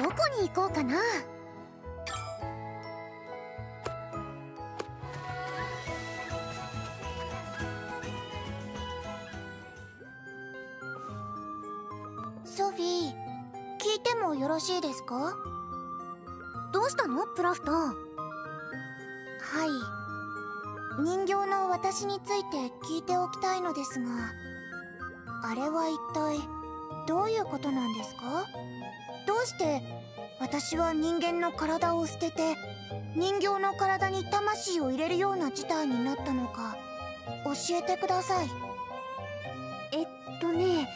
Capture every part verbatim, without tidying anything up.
どこに行こうかな。ソフィー、聞いてもよろしいですか？どうしたのプラフトン。はい、人形の私について聞いておきたいのですが、あれは一体どういうことなんですか？どうして私は人間の体を捨てて人形の体に魂を入れるような事態になったのか教えてください。えっとね、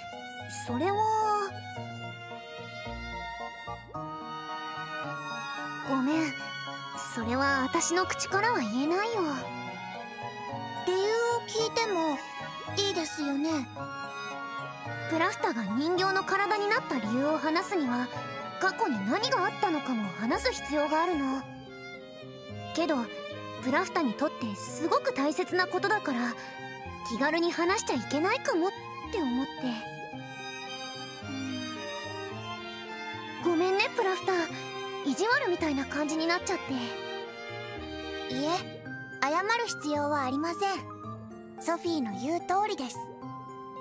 それはごめん、それは私の口からは言えないよ。理由を聞いてもいいですよね？プラフタが人形の体になった理由を話すには過去に何があったのかも話す必要があるの。けどプラフタにとってすごく大切なことだから気軽に話しちゃいけないかもって思って。ごめんねプラフタ、意地悪みたいな感じになっちゃって。いえ、謝る必要はありません。ソフィーの言う通りです。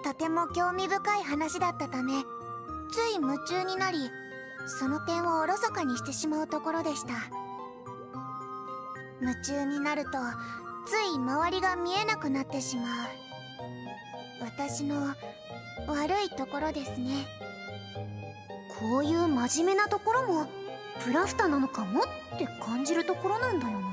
とても興味深い話だったためつい夢中になり、その点をおろそかにしてしまうところでした。夢中になるとつい周りが見えなくなってしまう私の悪いところですね。こういう真面目なところもプラフタなのかもって感じるところなんだよな。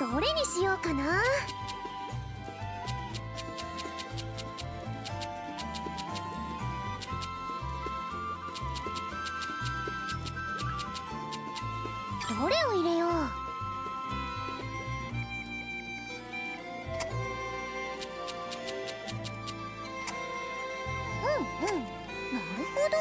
どれにしようかな。どれを入れよう。うんうん、なるほど。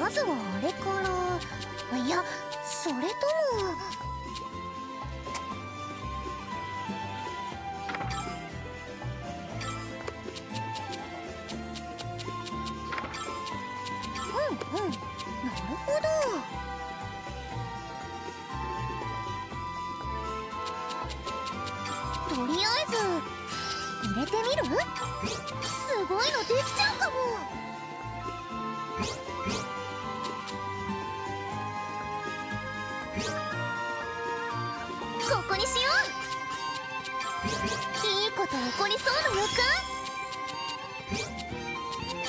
まずはあれから、いや、それともうんうん、なるほど。とりあえず入れてみる？すごいのできちゃうかも。ここにしよう。いいこと起こりそうな予感。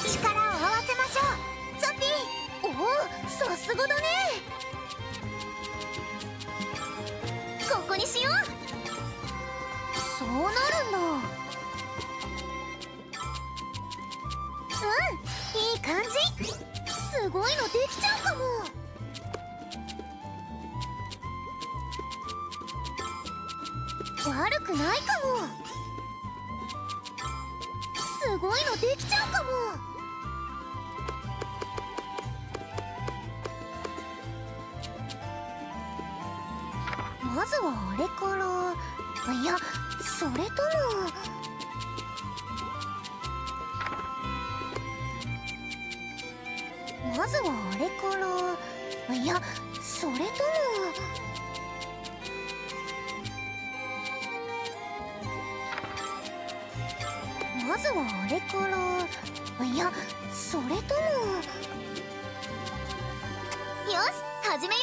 力を合わせましょうソフィー。おお、さすがだね。ここにしよう。そうなるんだ。うん、いい感じ。すごいのできちゃうかも。悪くないかも。すごいのできちゃうかも。まずはあれから、いや、それともまずはあれから、いや、それともまずはあれから、いや、それとも。よし、始めよ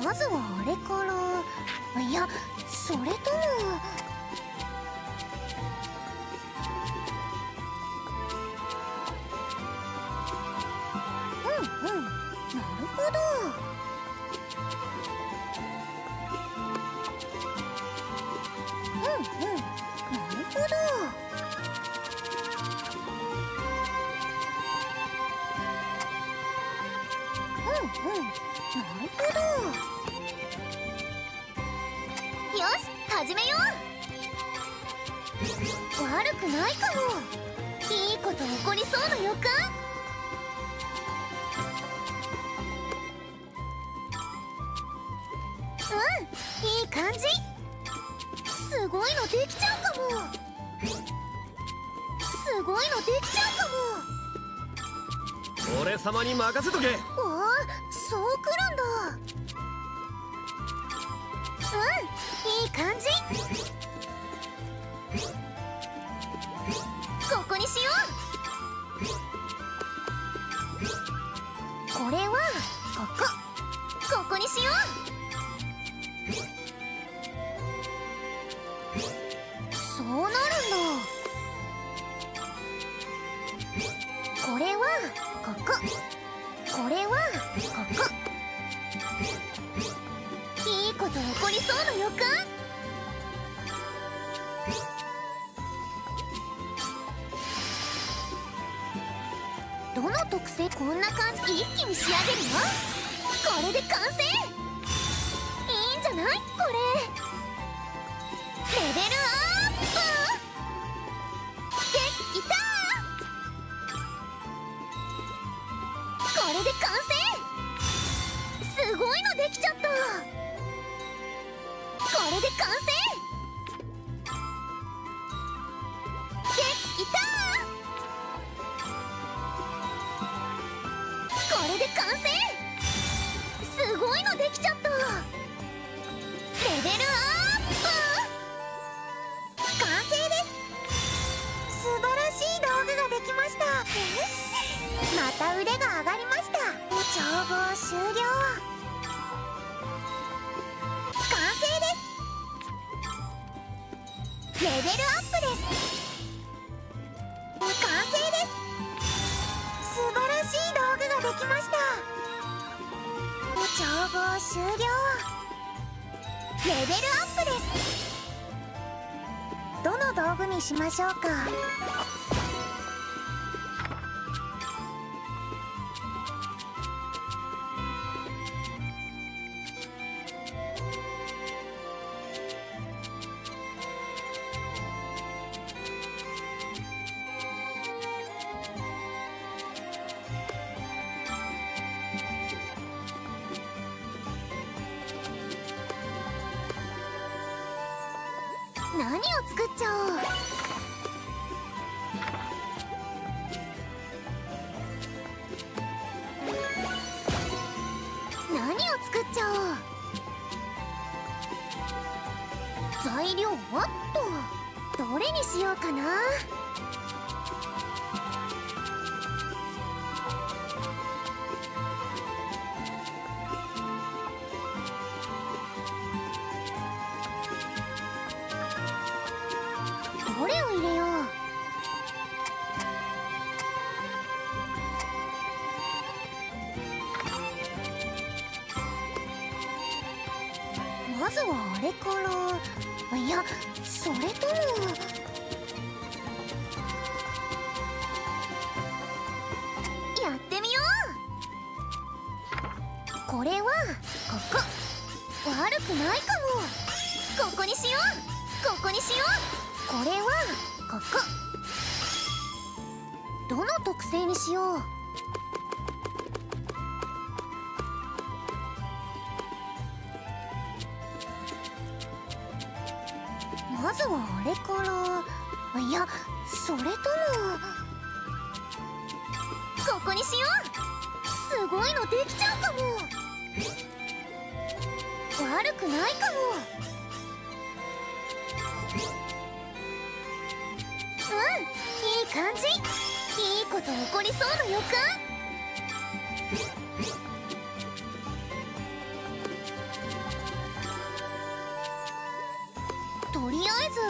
う。まずはあれから、いや、それとも。うんうん、なるほど。ど。よし、始めよう。悪くないかも。いいこと起こりそうな予感。いい感じ。すごいのできちゃうかも。すごいのできちゃうかも。俺様に任せとけ。おお、そうくるんだ。うん、いい感じ。ここにしよう。これはここ。ここにしよう。そうなるんだ。これはここ。これはここ。いいこと起こりそうな予感。どの特性こんな感じ。一気に仕上げるよ。これで完成。いいんじゃないこれ。レベルアップ。これで完成。すごいのできちゃった。これで完成。できた。これで完成。すごいのできちゃった。レベルアップ。完成です。素晴らしい道具ができました。また腕が上がりました。調合終了。完成です。レベルアップです。完成です。素晴らしい道具ができました。調合終了。レベルアップです。どの道具にしましょうか。何を作っちゃおう。何を作っちゃおう。材料はっとどれにしようかな。まずはあれから。いや、それともやってみよう。これはここ。悪くないかも。ここにしよう。ここにしよう。これはここ。どの特性にしよう。まずはあれから。いや、それともここにしよう。すごいのできちゃうかも。悪くないかも。うん、いい感じ。いいこと起こりそうな予感。とりあえず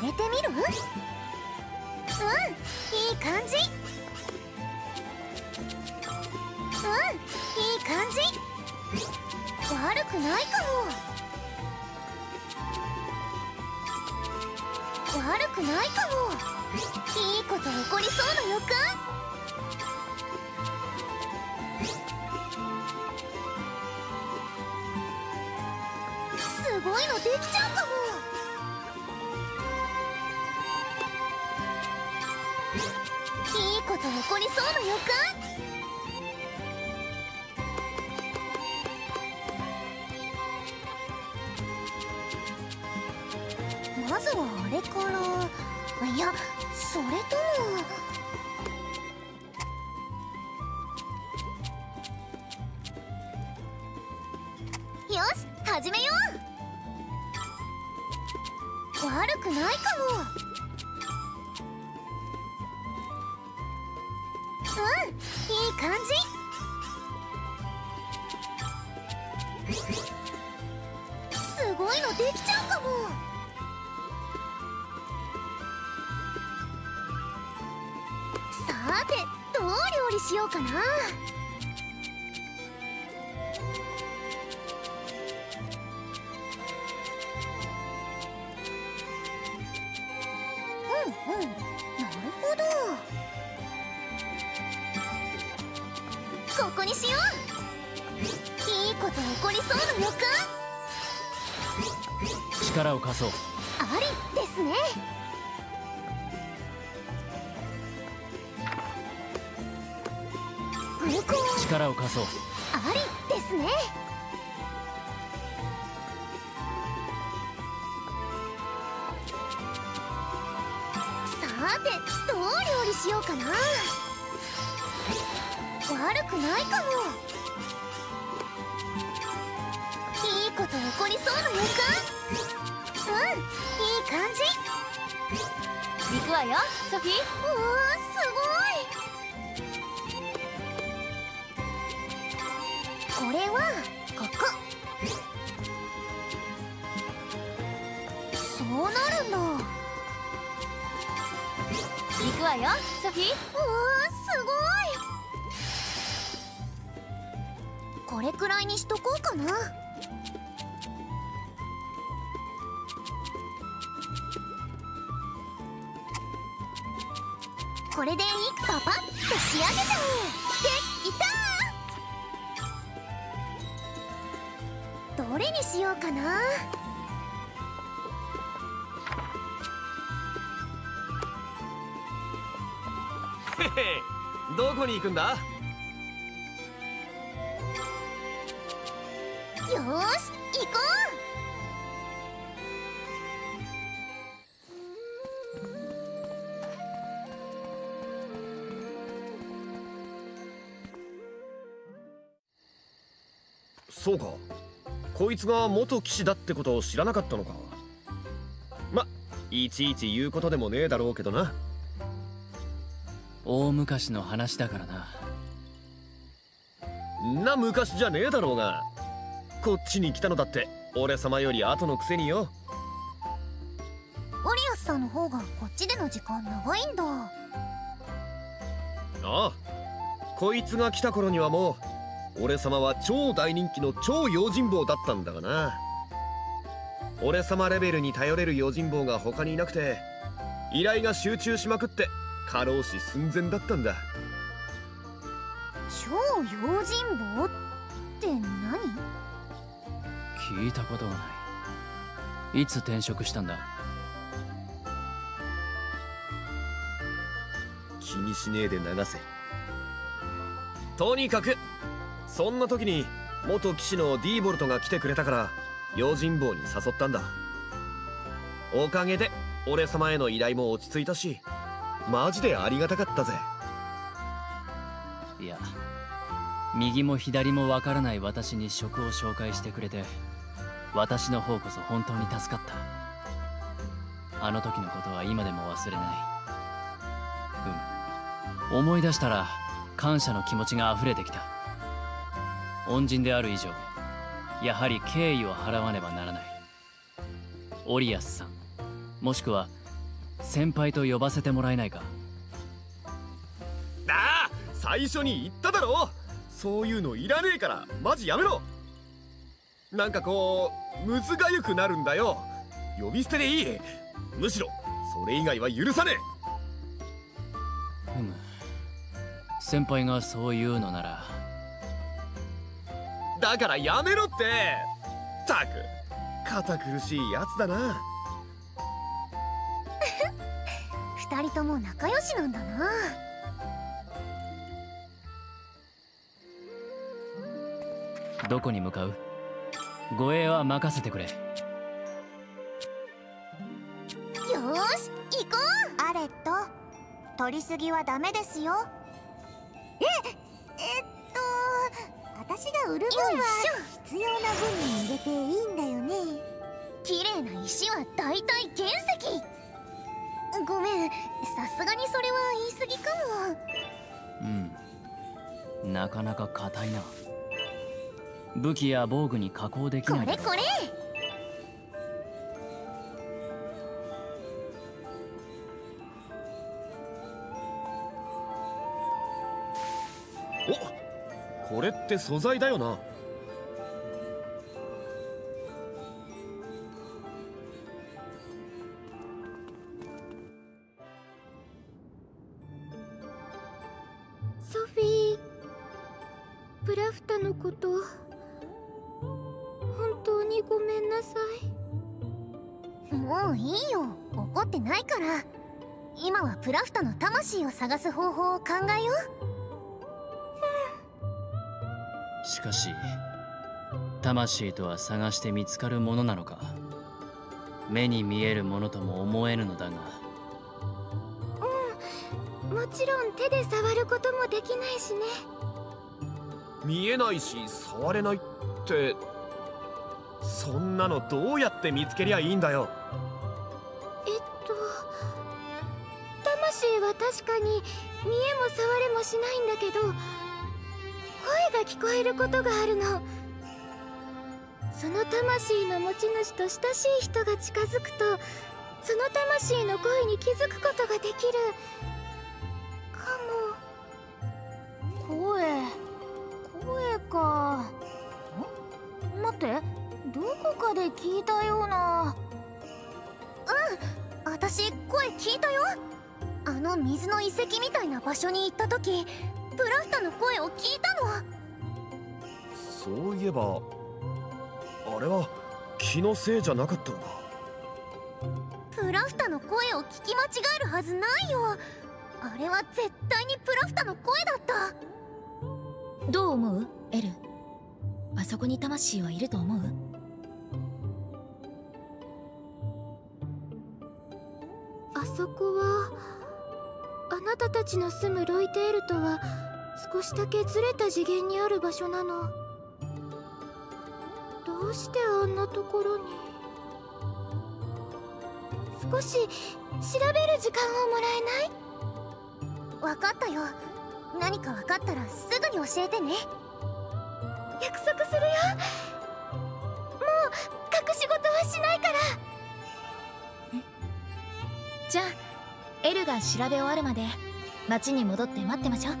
入れてみる？うん、いい感じ。うん、いい感じ。悪くないかも。悪くないかも。いいこと起こりそうな予感。のできちゃうかも。いいこと起こりそうな予感。まずはあれから、いやそれともよし始めよう。悪くないかも。うん、いい感じ。すごいのできちゃうかも。さて、どう料理しようかな。うんうん、なるほど。ここにしよう。いいこと起こりそうな予感。力を貸そう。ありですね。力を貸そう。ありですね。さて、どう料理しようかな。悪くないかも。いいこと起こりそうな予感。うん、いい感じ。行くわよ、ソフィー。うわー、すごい。これはここ。そうなるんだ。行くわよ、ソフィー。うわすごい。これくらいにしとこうかな。これでパパッと仕上げちゃう。できた。どれにしようかな。へへ、どこに行くんだ。よーし、行こう。そうか、こいつが元騎士だってことを知らなかったのか。ま、いちいち言うことでもねえだろうけどな。大昔の話だからな。な昔じゃねえだろうが、こっちに来たのだって俺様より後のくせによ。オリアスさんの方がこっちでの時間長いんだ。ああ、こいつが来た頃にはもう俺様は超大人気の超用心棒だったんだがな。俺様レベルに頼れる用心棒が他にいなくて、依頼が集中しまくって過労死寸前だったんだ。超用心棒って何？聞いたことはない。いつ転職したんだ？気にしねえで流せ。とにかくそんな時に元騎士のディーボルトが来てくれたから用心棒に誘ったんだ。おかげで俺様への依頼も落ち着いたし、マジでありがたかったぜ。いや、右も左もわからない私に職を紹介してくれて、私の方こそ本当に助かった。あの時のことは今でも忘れない。うん、思い出したら感謝の気持ちが溢れてきた。恩人である以上、やはり敬意を払わねばならない。オリアスさん、もしくは先輩と呼ばせてもらえないか。ああ、最初に言っただろ、そういうのいらねえから。マジやめろ。なんかこうむずがゆくなるんだよ。呼び捨てでいい。むしろそれ以外は許さねえ。ふむ、先輩がそう言うのなら。だからやめろって。ったく、堅苦しいやつだな。二人とも仲良しなんだな。どこに向かう？護衛は任せてくれ。よーし、行こう。アレット、取りすぎはダメですよ。えっ、えっと、私が売る分は必要な分に入れていいんだよね。綺麗な石は大体原石。ごめん、さすがにそれは言い過ぎかも。うん、なかなか硬いな。武器や防具に加工できない。これこれ。お、これって素材だよな。ソフィー、プラフタのこと。ごめんなさい。もういいよ、怒ってないから。今はプラフタの魂を探す方法を考えよう。しかし魂とは探して見つかるものなのか、目に見えるものとも思えぬのだが。うん、もちろん手で触ることもできないしね。見えないし触れないってそんなのどうやって見つけりゃいいんだよ。えっと、魂は確かに見えも触れもしないんだけど、声が聞こえることがあるの。その魂の持ち主と親しい人が近づくと、その魂の声に気づくことができるかも。声、声か。ん？待って、どこかで聞いたような。うん、私声聞いたよ。あの水の遺跡みたいな場所に行った時、プラフタの声を聞いたの。そういえばあれは気のせいじゃなかったのか。プラフタの声を聞き間違えるはずないよ。あれは絶対にプラフタの声だった。どう思う？エル、あそこに魂はいると思う？あそこはあなたたちの住むロイテールとは少しだけずれた次元にある場所なの。どうしてあんなところに。少し調べる時間をもらえない？分かったよ。何か分かったらすぐに教えてね。約束するよ。もう隠し事はしないから。じゃあエルが調べ終わるまで町に戻って待ってましょう。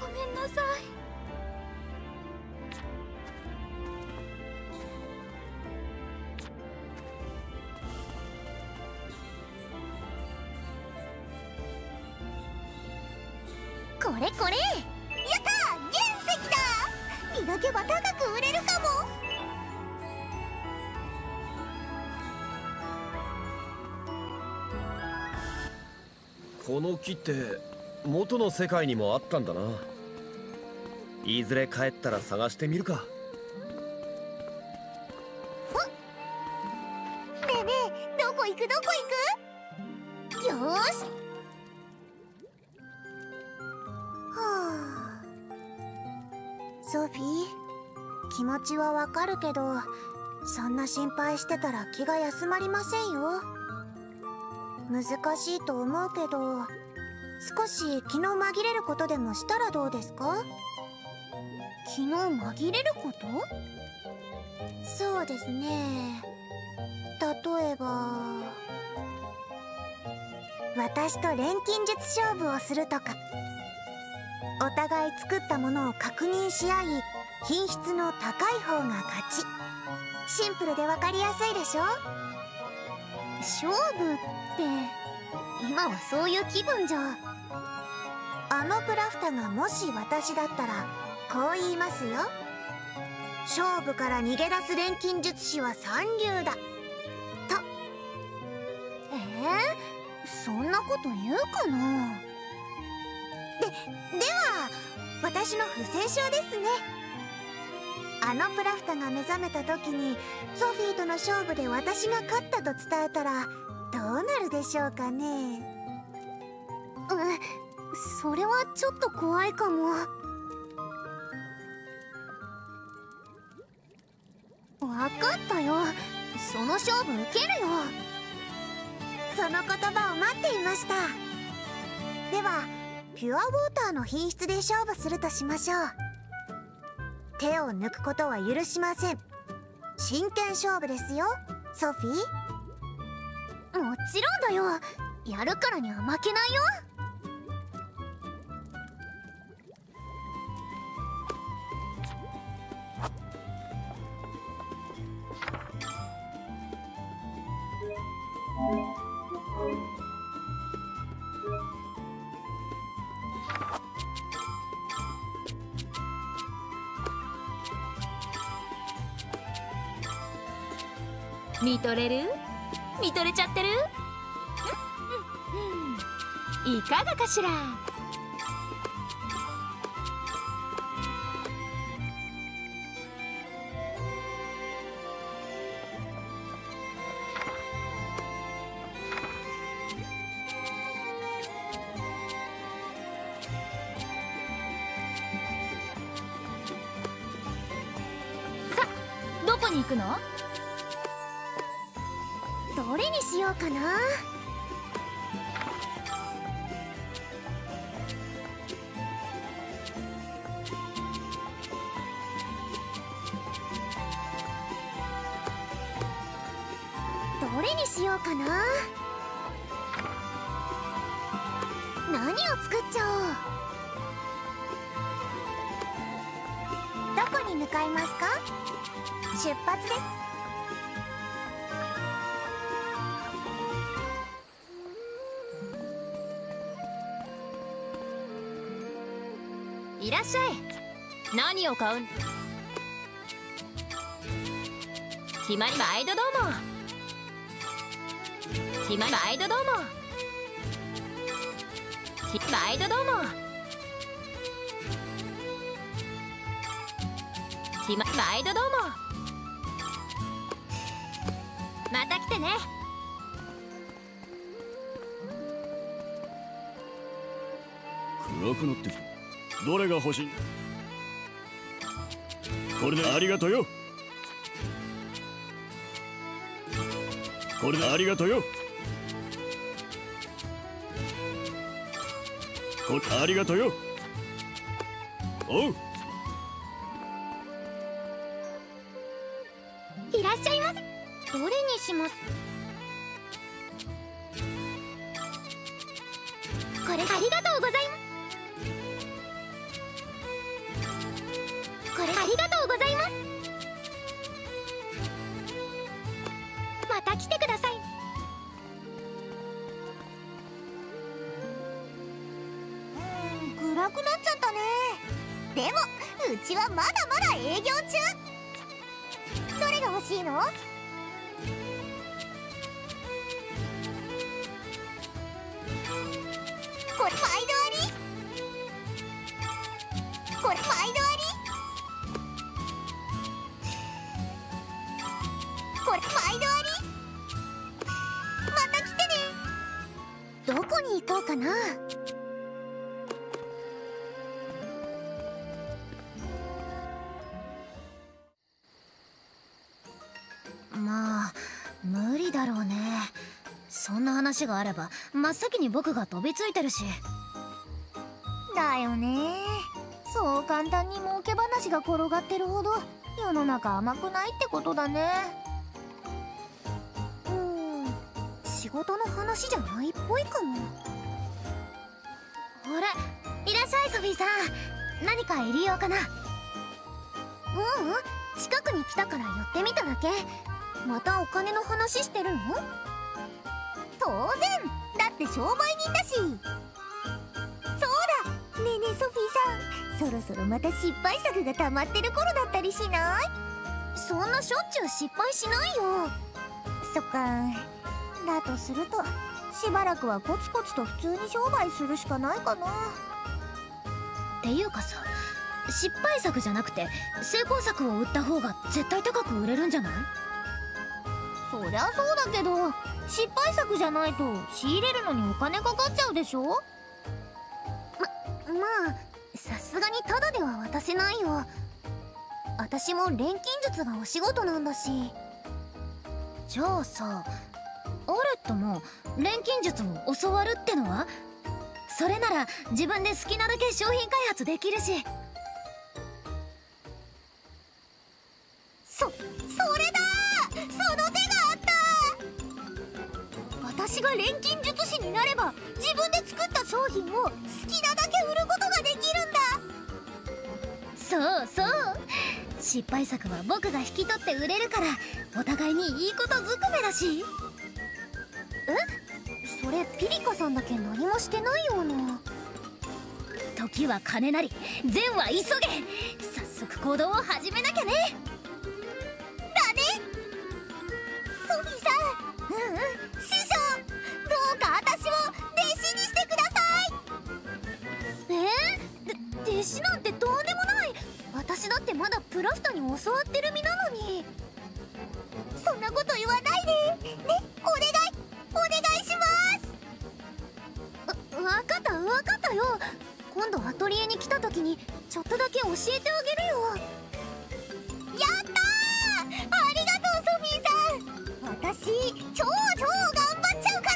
ごめんなさい。これこれ。やったー、原石だ。磨けば高く売れるかも。この木って元の世界にもあったんだな。いずれ帰ったら探してみるか。おっ、ねえねえ、どこ行くどこ行く。よーし。はあ、ソフィー、気持ちはわかるけど、そんな心配してたら気が休まりませんよ。難しいと思うけど、少し気の紛れることでもしたらどうですか？気の紛れること？そうですね。例えば私と錬金術勝負をするとか、お互い作ったものを確認し合い、品質の高い方が勝ち。シンプルで分かりやすいでしょ？勝負って今はそういう気分じゃ。あのプラフタがもし私だったらこう言いますよ。勝負から逃げ出す錬金術師は三流だと。えー、そんなこと言うかな。ででは私の不正症ですね。あのプラフタが目覚めた時にソフィーとの勝負で私が勝ったと伝えたらどうなるでしょうかね。うん、それはちょっと怖いかも。わかったよ。その勝負受けるよ。その言葉を待っていました。ではピュアウォーターの品質で勝負するとしましょう。手を抜くことは許しません。真剣勝負ですよ、ソフィー。もちろんだよ。やるからには負けないよ。見とれる？見とれちゃってる？いかがかしら。さあ、どこに行くの？どれにしようかな。どれにしようかな。何を作っちゃおう。どこに向かいますか？出発です。いらっしゃい。何を買う？決まりは毎度どうも。決まりは毎度どうも。決まりは毎度どうも。決まりは毎度どうも。また来てね。暗くなってきた。どれが欲しい？これでありがとよ。これでありがとよ。これありがとよ。おう。いらっしゃいませ。どれにします？これありがとうございます。ありがとうございます。また来てください。うん、暗くなっちゃったね。でもうちはまだまだ営業中。どれが欲しいの？これ毎度あり。これ毎度あり。これ毎度あり。また来てね。どこに行こうかな。まあ無理だろうね。そんな話があれば真っ先に僕が飛びついてるし。だよね。そう簡単に儲け話が転がってるほど世の中甘くないってことだね。仕事の話じゃないっぽいかも。ほら、いらっしゃいソフィーさん。何か入り用かな？ううん、近くに来たから寄ってみただけ。またお金の話してるの？当然、だって商売人だし。そうだ、ねえねえソフィーさん。そろそろまた失敗作が溜まってる頃だったりしない？そんなしょっちゅう失敗しないよ。そっか。だとするとしばらくはコツコツと普通に商売するしかないかな。っていうかさ、失敗作じゃなくて成功作を売った方が絶対高く売れるんじゃない？そりゃそうだけど、失敗作じゃないと仕入れるのにお金かかっちゃうでしょ。ままあさすがにタダでは渡せないよ。私も錬金術がお仕事なんだし。じゃあさ、オレットも錬金術を教わるってのは？それなら自分で好きなだけ商品開発できるし。そそれだー！その手があった。私が錬金術師になれば自分で作った商品を好きなだけ売ることができるんだ。そうそう、失敗作は僕が引き取って売れるから、お互いにいいことずくめだし。え？それピリカさんだけ何もしてないような。時は金なり、善は急げ。早速行動を始めなきゃね。だね。ソフィーさん、うんうん、師匠、どうか私を弟子にしてください。えー、で弟子なんてどうでもない。私だってまだプラフトに教わってる身なのに。そんなこと言わないで。ね、お願いお願いします。わ分かった分かったよ。今度アトリエに来た時にちょっとだけ教えてあげるよ。やったー、ありがとうソフィーさん。私超超頑張っちゃうか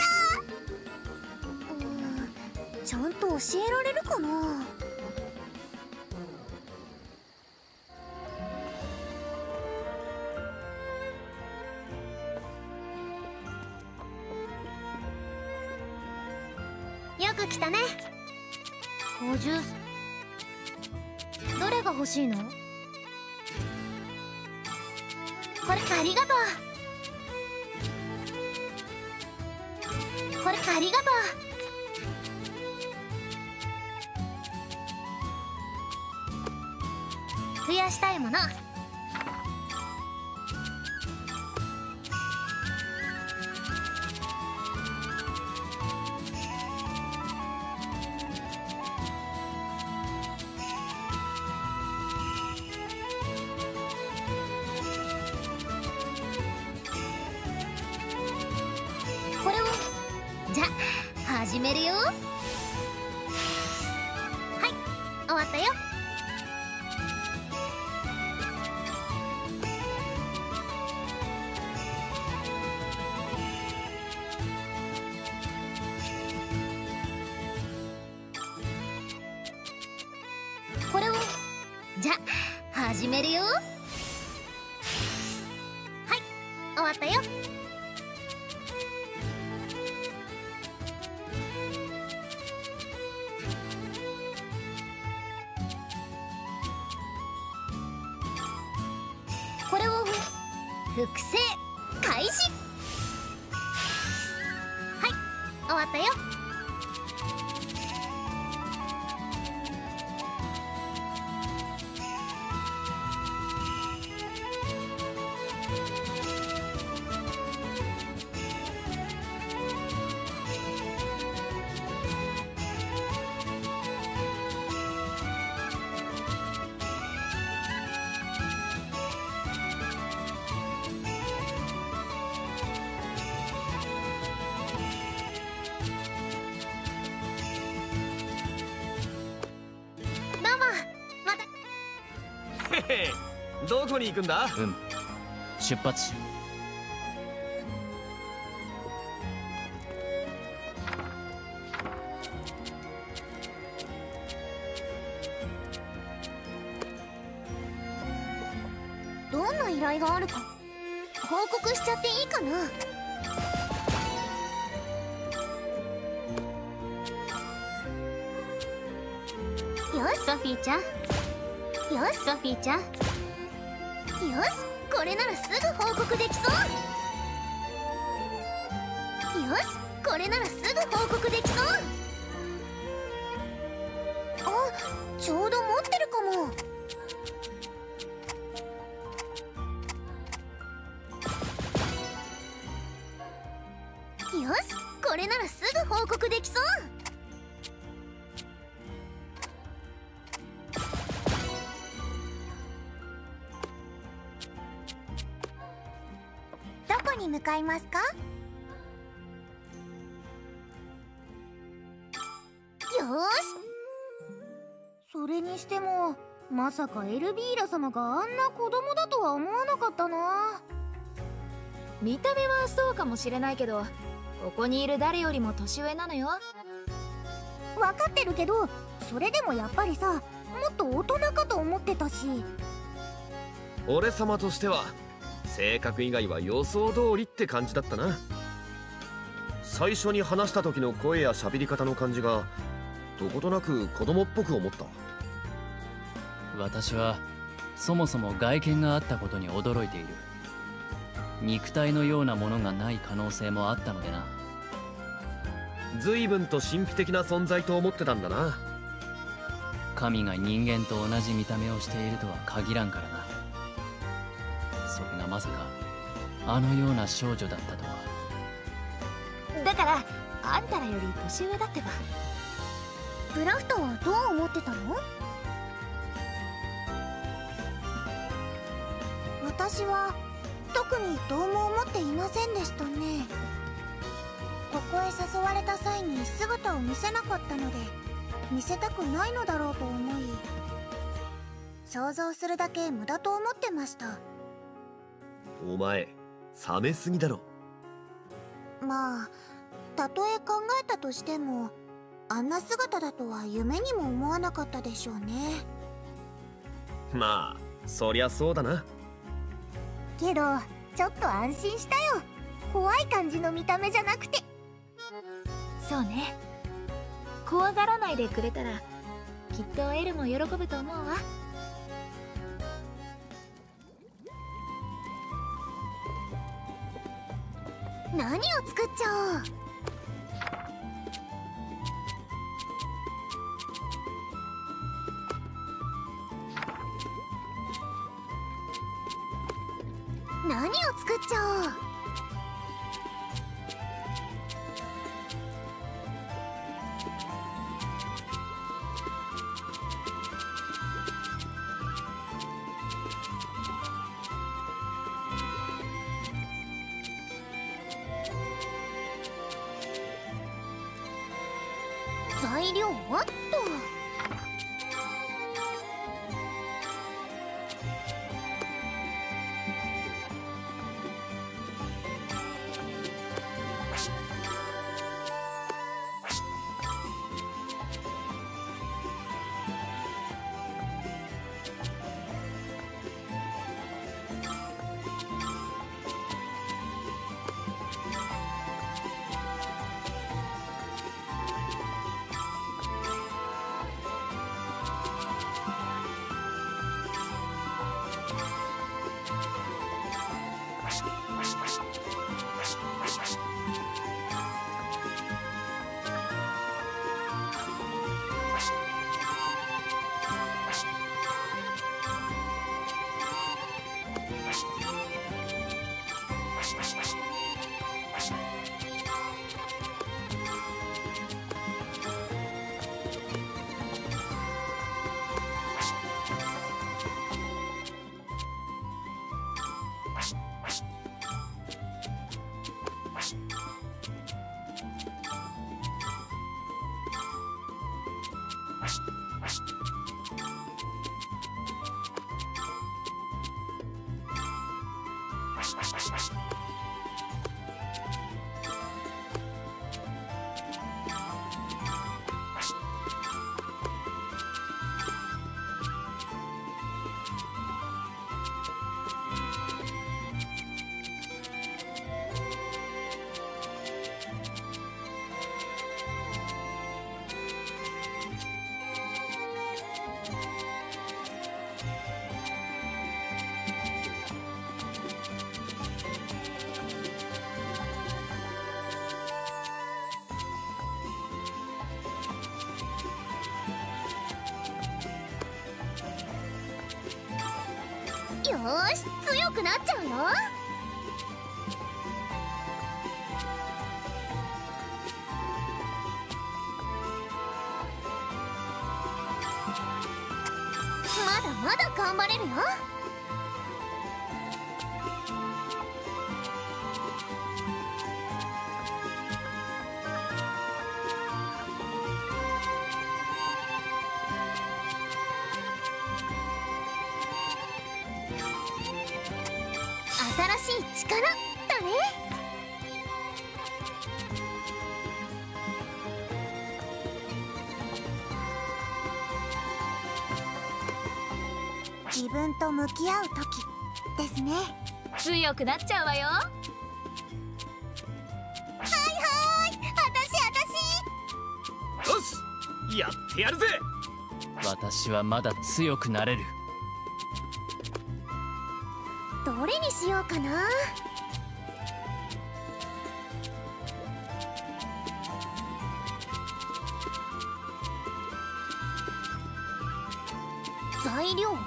ら。うん、ちゃんと教えられるかな。よく来たね。ごじゅう、どれが欲しいの？これありがとう。これありがとう。増やしたいもの。始めるよ。はい、終わったよ。これをじゃあ始めるよ。はい、終わったよ。複製開始。はい、終わったよ。どこに行くんだ？うん、出発。どんな依頼があるか報告しちゃっていいかな？よしソフィーちゃん、よしソフィーちゃん、よしこれならすぐ報告できそう。よしこれならすぐ報告できそう。あ、ちょうど持ってよし、これならすぐ報告できそう。どこに向かいますか？よし。それにしてもまさかエルヴィーラ様があんな子供だとは思わなかったな。見た目はそうかもしれないけど、ここにいる誰よりも年上なのよ。分かってるけど、それでもやっぱりさ、もっと大人かと思ってたし。俺様としては性格以外は予想通りって感じだったな。最初に話した時の声や喋り方の感じがどことなく子供っぽく思った。私はそもそも外見があったことに驚いている。肉体のようなものがない可能性もあったのでな。随分と神秘的な存在と思ってたんだな。神が人間と同じ見た目をしているとは限らんからな。それがまさかあのような少女だったとは。だからあんたらより年上だってば。ブラフトはどう思ってたの？私は特にどうも思っていませんでしたね。ここへ誘われた際に姿を見せなかったので、見せたくないのだろうと思い、想像するだけ無駄と思ってました。お前冷めすぎだろ。まあたとえ考えたとしても、あんな姿だとは夢にも思わなかったでしょうね。まあそりゃそうだな。けどちょっと安心したよ。怖い感じの見た目じゃなくて。そうね、怖がらないでくれたらきっとエルも喜ぶと思うわ。何を作っちゃおう。何を作っちゃおう。材料はっと。よーし、強くなっちゃうよ。まだ頑張れるよ。新しい力だね。自分と向き合う時ですね。強くなっちゃうわよ。はいはい、あたしあたし。よし、やってやるぜ。私はまだ強くなれる。どれにしようかな。材料は？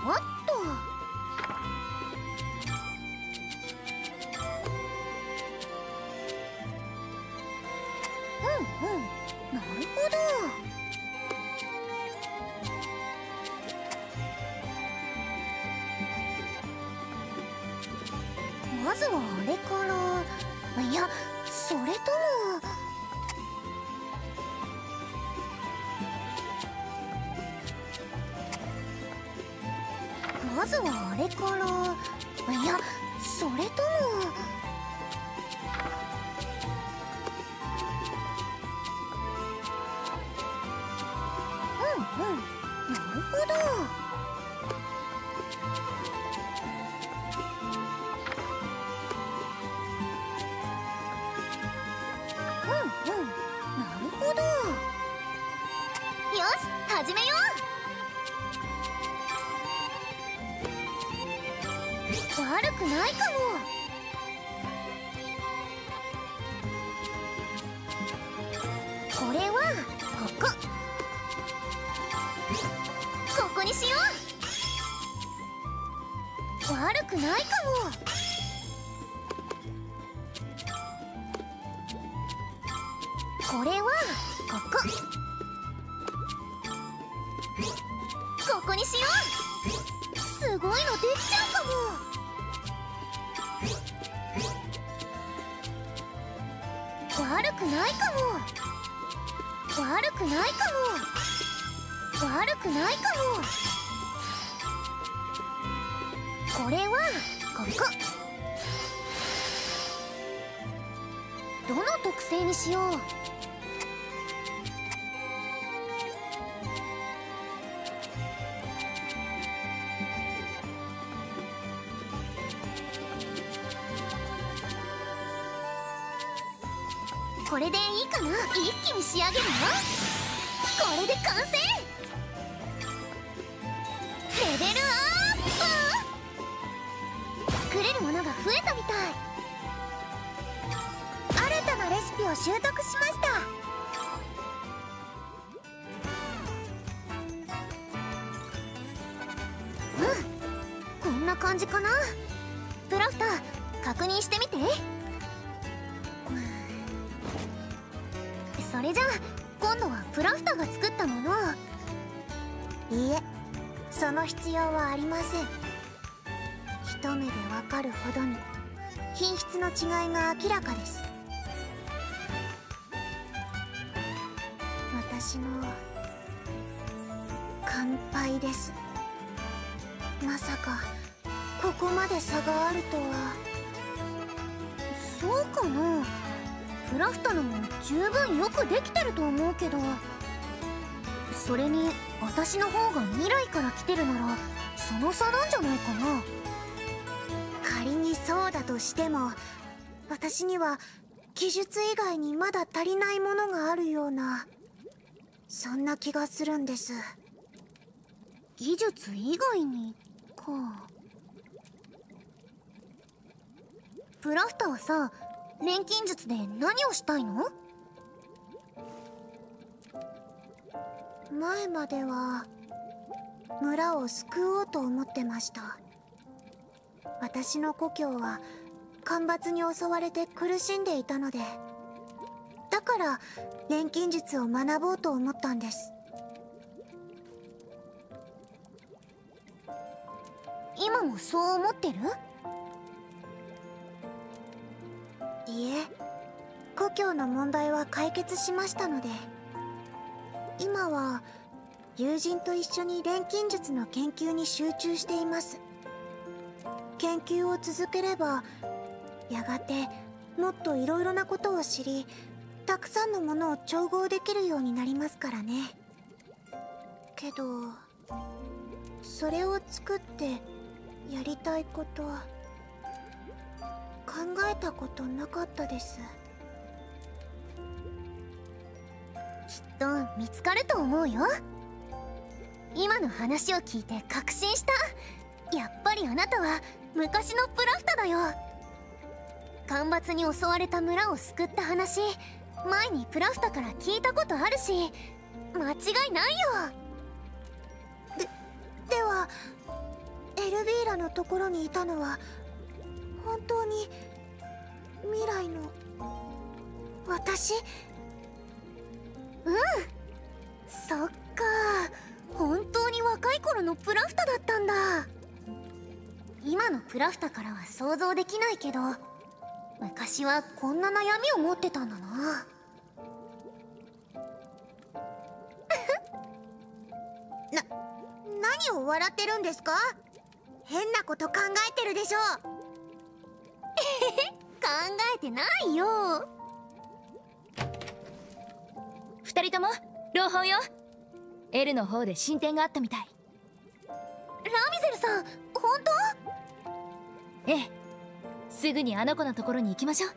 まずはあれから、いや、それともまずはあれから、いや、それともうんうん、なるほど。始めよう。悪くないかも。これはここここにしよう。悪くないかも。悪くないかも。悪くないかも。悪くないかも。これはここ。どの特性にしよう。これでいいかな。一気に仕上げるよ。これで完成。レベルアップ。作れるものが増えたみたい。新たなレシピを習得しました。うん、こんな感じかな。クラフター確認してみて。それじゃあ今度はクラフターが作ったものを。いいえ、その必要はありません。一目でわかるほどに品質の違いが明らかです。私の完敗です。まさかここまで差があるとは。そうかな。クラフトのも十分よくできてると思うけど、それに私の方が未来から来てるならその差なんじゃないかな。仮にそうだとしても、私には技術以外にまだ足りないものがあるような、そんな気がするんです。技術以外にか。クラフトはさ、錬金術で何をしたいの？前までは村を救おうと思ってました。私の故郷は干ばつに襲われて苦しんでいたので、だから錬金術を学ぼうと思ったんです。今もそう思ってる？いえ、故郷の問題は解決しましたので、今は友人と一緒に錬金術の研究に集中しています。研究を続ければやがてもっといろいろなことを知り、たくさんのものを調合できるようになりますからね。けどそれを作ってやりたいことは考えたことなかったです。きっと見つかると思うよ。今の話を聞いて確信した。やっぱりあなたは昔のプラフタだよ。干ばつに襲われた村を救った話、前にプラフタから聞いたことあるし、間違いないよ。で、ではエルヴィーラのところにいたのは本当に未来の私？うん、そっか、本当に若い頃のプラフタだったんだ。今のプラフタからは想像できないけど、昔はこんな悩みを持ってたんだな。な、何を笑ってるんですか？変なこと考えてるでしょ。考えてないよ。二人とも朗報よ。エルの方で進展があったみたい。ラミゼルさん、本当？ええ、すぐにあの子のところに行きましょう。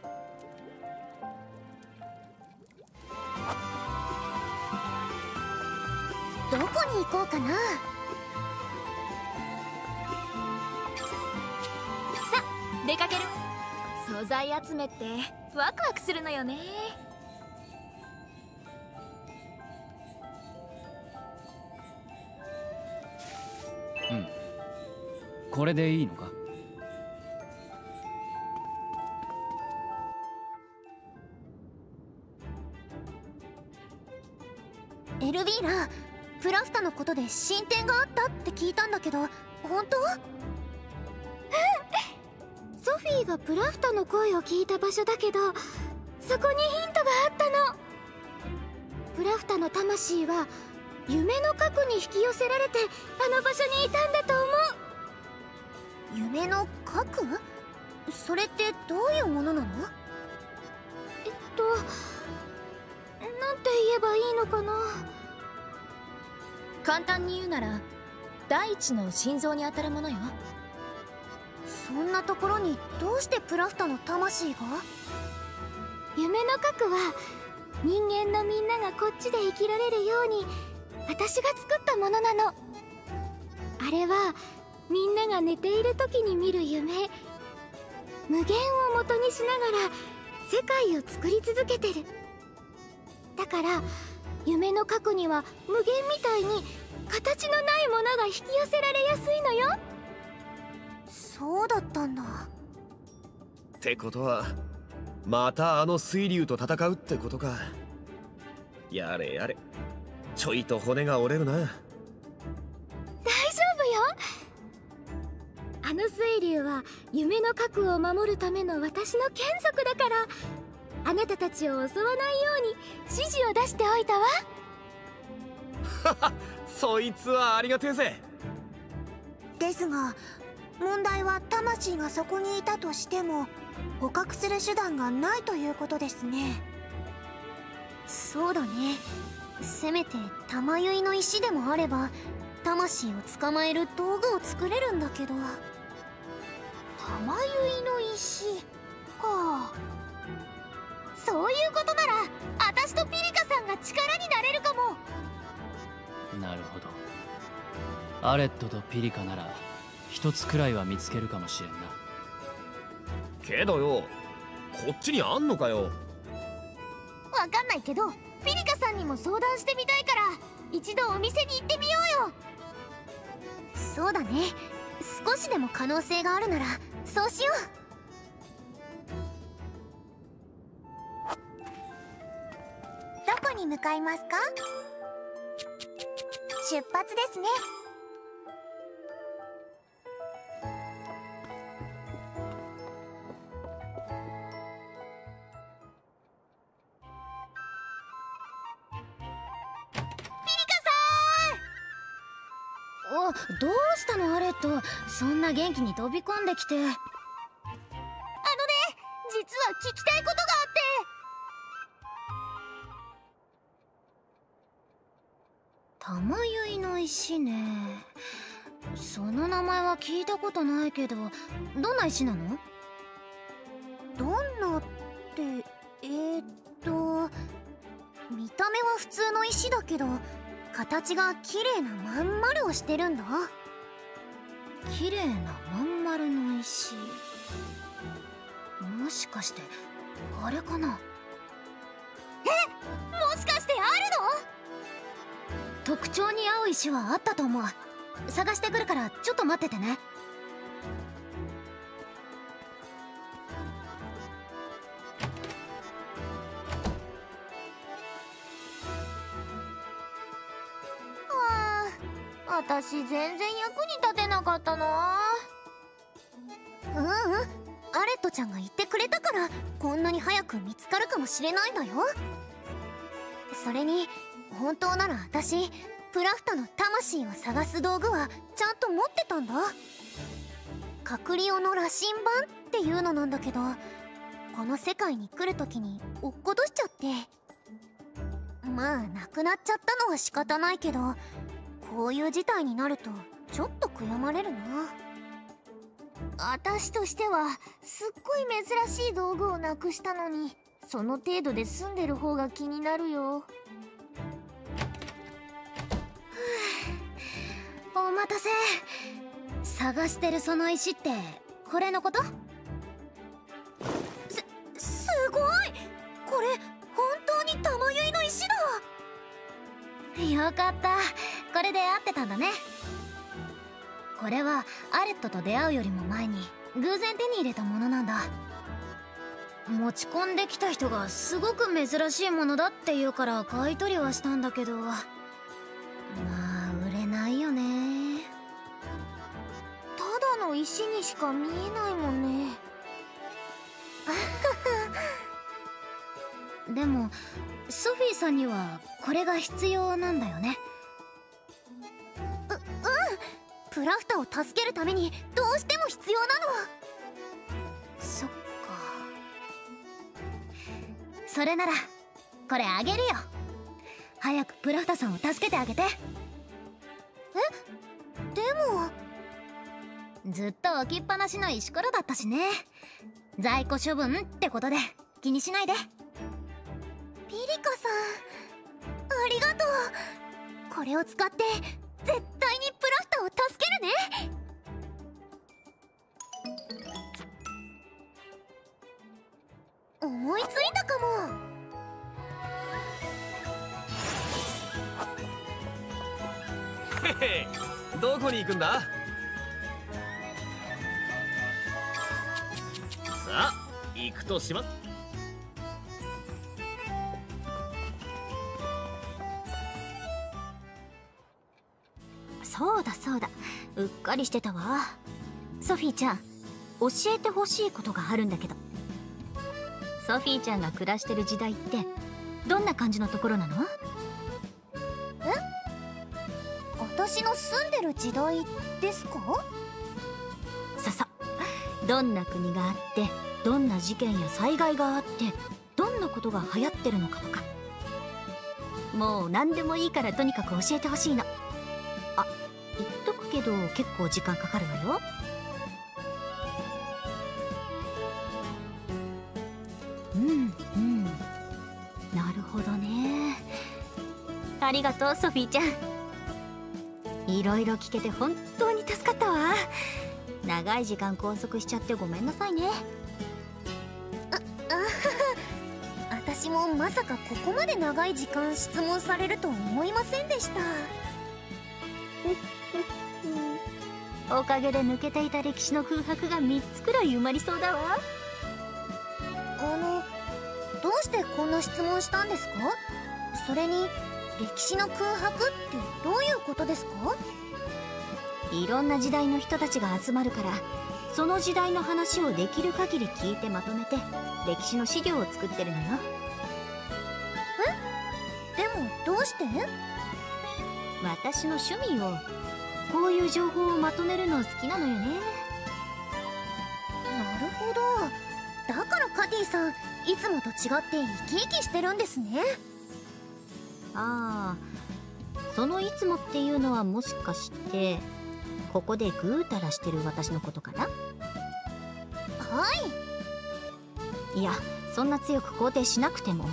どこに行こうかな。さあ出かける。素材集めってワクワクするのよね。うん、これでいいのか？エルヴィーラ、プラフタのことで進展があったって聞いたんだけど、本当？ソフィーがプラフタの声を聞いた場所だけど、そこにヒントがあったの。プラフタの魂は夢の過去に引き寄せられてあの場所にいたんだと思う。夢の過去？それってどういうものなの？えっとなんて言えばいいのかな。簡単に言うなら第一の心臓にあたるものよ。そんなところにどうしてプラフタの魂が？夢の核は人間のみんながこっちで生きられるように私が作ったものなの。あれはみんなが寝ている時に見る夢、無限を元にしながら世界を作り続けてる。だから夢の過去には無限みたいに形のないものが引き寄せられやすいのよ。そうだったんだ。ってことはまたあの水流と戦うってことか。やれやれ、ちょいと骨が折れるな。大丈夫よ。あの水流は夢の核を守るための私の眷属だから、あなたたちを襲わないように指示を出しておいたわ。はは、そいつはありがてえぜ。ですが問題は魂がそこにいたとしても捕獲する手段がないということですね。そうだね。せめて玉結の石でもあれば魂を捕まえる道具を作れるんだけど。玉結の石か。そういうことなら私とピリカさんが力になれるかも。なるほど。アレットとピリカなら一つくらいは見つけるかもしれんな。けどよ、こっちにあんのかよ。わかんないけどピリカさんにも相談してみたいから、一度お店に行ってみようよ。そうだね。少しでも可能性があるならそうしよう。どこに向かいますか？出発ですね。お、どうしたのアレット、そんな元気に飛び込んできて。あのね、実は聞きたいことがあって。玉結の石ね、その名前は聞いたことないけど、どんな石なの？どんなってえー、っと見た目は普通の石だけど形が綺麗なまん丸をしてるんだ。綺麗なまん丸の石、もしかしてあれかな？え、もしかしてあるの？特徴に合う石はあったと思う。探してくるからちょっと待っててね。私全然役に立てなかったな。ううん、アレットちゃんが言ってくれたからこんなに早く見つかるかもしれないんだよ。それに本当なら私プラフタの魂を探す道具はちゃんと持ってたんだ。カクリオの羅針盤っていうのなんだけど、この世界に来る時に落っことしちゃって、まあなくなっちゃったのは仕方ないけど、こういう事態になるとちょっと悔やまれるな。私としてはすっごい珍しい道具をなくしたのに、その程度で済んでる方が気になるよ。お待たせ。探してるその石ってこれのこと？す、すごい！これ本当に玉結の石だ！よかった、これで合ってたんだね。これはアレットと出会うよりも前に偶然手に入れたものなんだ。持ち込んできた人がすごく珍しいものだっていうから買い取りはしたんだけど、まあ売れないよね。ただの石にしか見えないもんね。でもソフィーさんにはこれが必要なんだよね。う、うん、プラフタを助けるためにどうしても必要なの。そっか、それならこれあげるよ。早くプラフタさんを助けてあげて。え、でもずっと置きっぱなしの石ころだったしね。在庫処分ってことで気にしないで。ピリカさん、ありがとう。これを使って絶対にプラフタを助けるね。思いついたかも。へへ、どこに行くんだ？さあ行くとします。そうだそうだ、うっかりしてたわ。ソフィーちゃん、教えてほしいことがあるんだけど。ソフィーちゃんが暮らしてる時代ってどんな感じのところなの？え？私の住んでる時代ですか？そうそう、どんな国があって、どんな事件や災害があって、どんなことが流行ってるのかとか、もう何でもいいからとにかく教えてほしいの。言っとくけど結構時間かかるわよ。うんうん、なるほどね。ありがとうソフィーちゃん、いろいろ聞けて本当に助かったわ。長い時間拘束しちゃってごめんなさいね。ああ私もまさかここまで長い時間質問されると思いませんでした。おかげで抜けていた歴史の空白がみっつくらい埋まりそうだわ。あの、どうしてこんな質問したんですか？それに歴史の空白ってどういうことですか？いろんな時代の人たちが集まるから、その時代の話をできる限り聞いてまとめて歴史の資料を作ってるのよ。え？でもどうして？私の趣味をこういう情報をまとめるの好きなのよね。なるほど、だからカティさんいつもと違って生き生きしてるんですね。ああ、そのいつもっていうのはもしかしてここでぐうたらしてる私のことかな。はい、いやそんな強く肯定しなくても、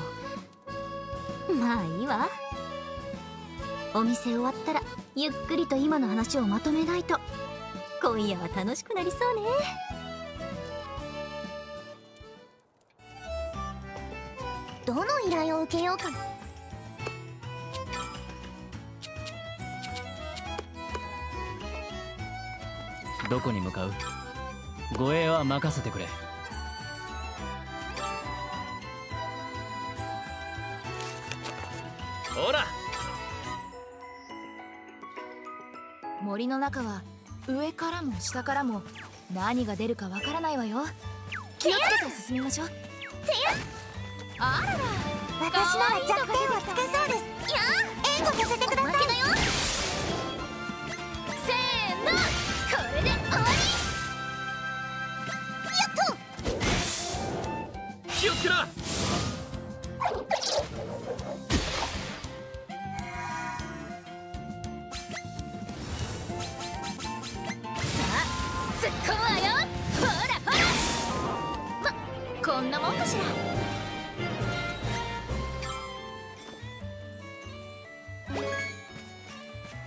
まあいいわ。お店終わったらゆっくりと今の話をまとめないと今夜は楽しくなりそうね。どの依頼を受けようかな。どこに向かう？護衛は任せてくれ。ほら、森の中は上からも下からも何が出るかわからないわよ。気をつけて進みましょう。てや、あらら、私なら弱点をつけそうです。いや、援護させてください。せーの、これで終わり。やっと、気をつけな。突っ込むわよ。ほらほら、ま、こんなもんかしら。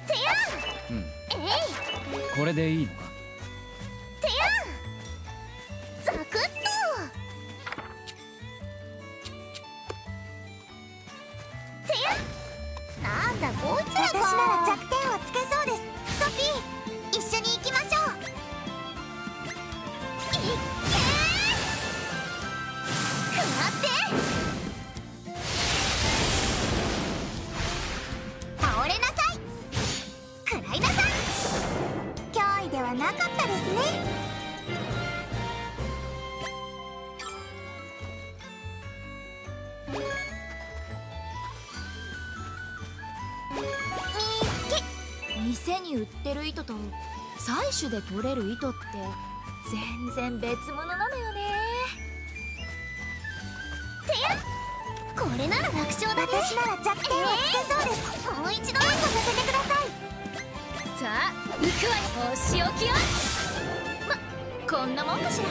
てや、うん、えい、これでいいのか。てや、ザクッと。てや、なんだこいつらか。私なら弱点をつけそうです。ソフィー、一緒に行きましょう。なかったですね。みっけ。店に売ってる糸と採取で取れる糸って全然別物なのよね。てや、これなら楽勝だね。私なら弱点をつけそうです、えー、もう一度援護させてください。さあ、行くわよ。お仕置きよ。ま、こんなもんかしら。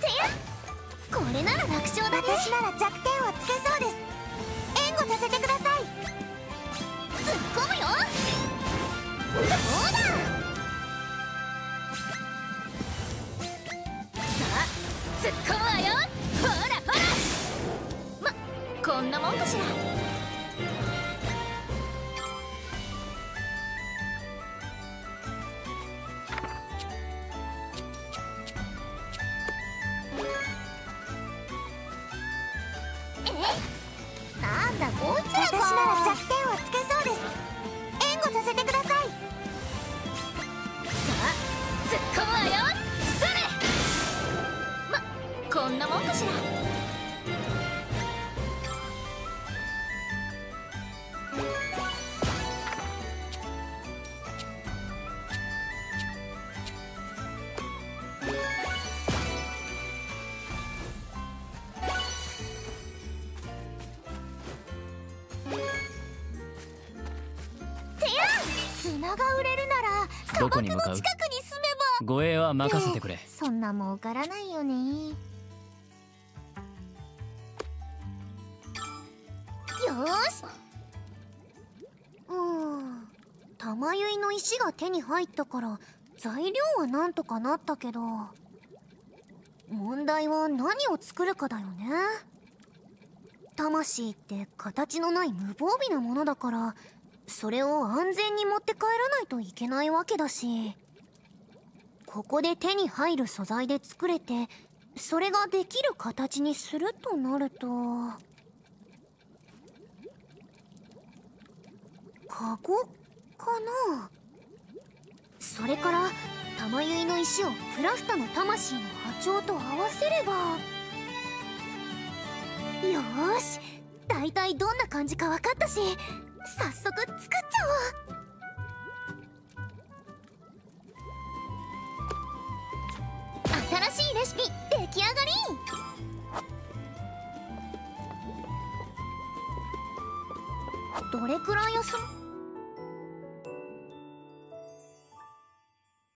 てや、これなら楽勝だね。私なら弱点をつけそうです。援護させてください。突っ込むよ。どうだ。さあ、突っ込むわよ。ほらほら、こんなもんかしら。え、なんだこいつらか。私なら弱点をつけそうです。援護させてください。さあ、突っ込むわよ。それ、ま、こんなもんかしら。砂が売れるなら砂漠の近くに住めば。護衛は任せてくれ。そんな儲からないよね。よし、うん、玉結の石が手に入ったから材料はなんとかなったけど、問題は何を作るかだよね。魂って形のない無防備なものだから、それを安全に持って帰らないといけないわけだし、ここで手に入る素材で作れて、それができる形にするとなると、カゴかな。それから玉結の石をプラフタの魂の波長と合わせれば。よーし、大体どんな感じか分かったし、早速作っちゃおう。新しいレシピ出来上がり。どれくらい休む？